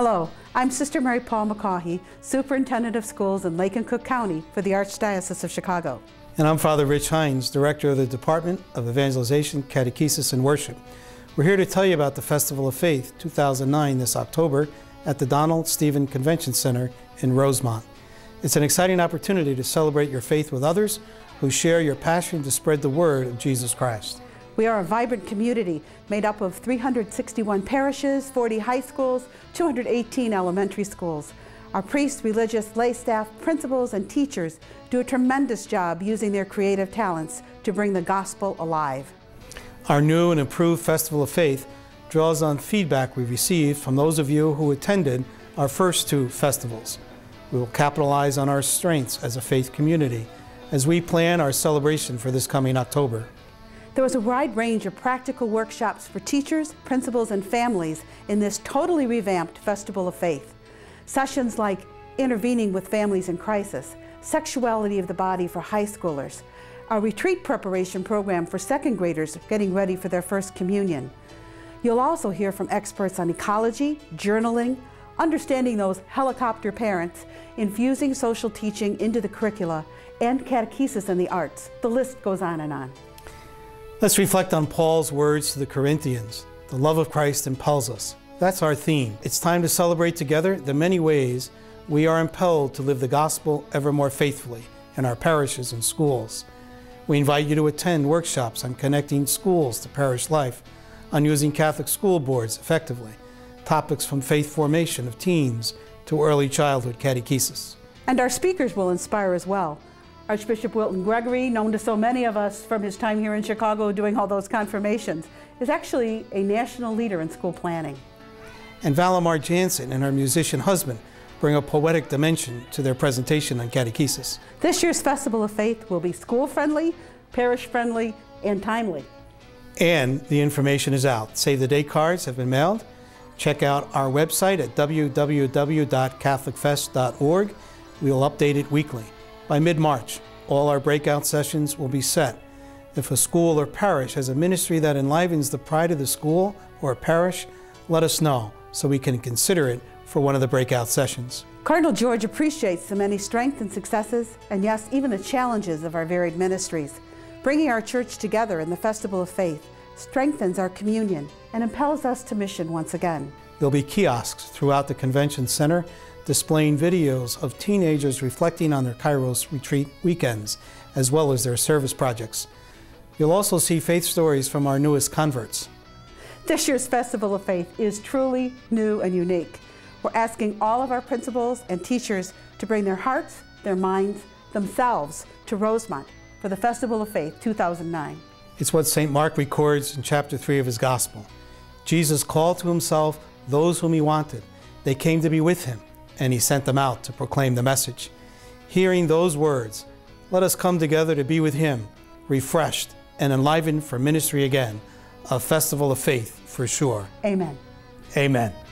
Hello, I'm Sister Mary Paul McCaughey, Superintendent of Schools in Lake and Cook County for the Archdiocese of Chicago. And I'm Father Rich Hines, Director of the Department of Evangelization, Catechesis, and Worship. We're here to tell you about the Festival of Faith 2009 this October at the Donald E. Stephens Convention Center in Rosemont. It's an exciting opportunity to celebrate your faith with others who share your passion to spread the word of Jesus Christ. We are a vibrant community made up of 361 parishes, 40 high schools, 218 elementary schools. Our priests, religious, lay staff, principals, and teachers do a tremendous job using their creative talents to bring the gospel alive. Our new and improved Festival of Faith draws on feedback we received from those of you who attended our first two festivals. We will capitalize on our strengths as a faith community as we plan our celebration for this coming October. There was a wide range of practical workshops for teachers, principals, and families in this totally revamped Festival of Faith. Sessions like intervening with families in crisis, sexuality of the body for high schoolers, our retreat preparation program for second graders getting ready for their first communion. You'll also hear from experts on ecology, journaling, understanding those helicopter parents, infusing social teaching into the curricula, and catechesis and the arts. The list goes on and on. Let's reflect on Paul's words to the Corinthians. The love of Christ impels us. That's our theme. It's time to celebrate together the many ways we are impelled to live the gospel ever more faithfully in our parishes and schools. We invite you to attend workshops on connecting schools to parish life, on using Catholic school boards effectively, topics from faith formation of teens to early childhood catechesis. And our speakers will inspire as well. Archbishop Wilton Gregory, known to so many of us from his time here in Chicago doing all those confirmations, is actually a national leader in school planning. And Valimar Jansen and her musician husband bring a poetic dimension to their presentation on catechesis. This year's Festival of Faith will be school-friendly, parish-friendly, and timely. And the information is out. Save the date cards have been mailed. Check out our website at www.catholicfest.org. We will update it weekly. By mid-March, all our breakout sessions will be set. If a school or parish has a ministry that enlivens the pride of the school or parish, let us know so we can consider it for one of the breakout sessions. Cardinal George appreciates the many strengths and successes, and yes, even the challenges of our varied ministries. Bringing our church together in the Festival of Faith strengthens our communion and impels us to mission once again. There'll be kiosks throughout the convention center displaying videos of teenagers reflecting on their Kairos retreat weekends, as well as their service projects. You'll also see faith stories from our newest converts. This year's Festival of Faith is truly new and unique. We're asking all of our principals and teachers to bring their hearts, their minds, themselves to Rosemont for the Festival of Faith 2009. It's what St. Mark records in chapter 3 of his gospel. Jesus called to himself those whom he wanted. They came to be with him, and he sent them out to proclaim the message. Hearing those words, let us come together to be with him, refreshed and enlivened for ministry again, a Festival of Faith for sure. Amen. Amen.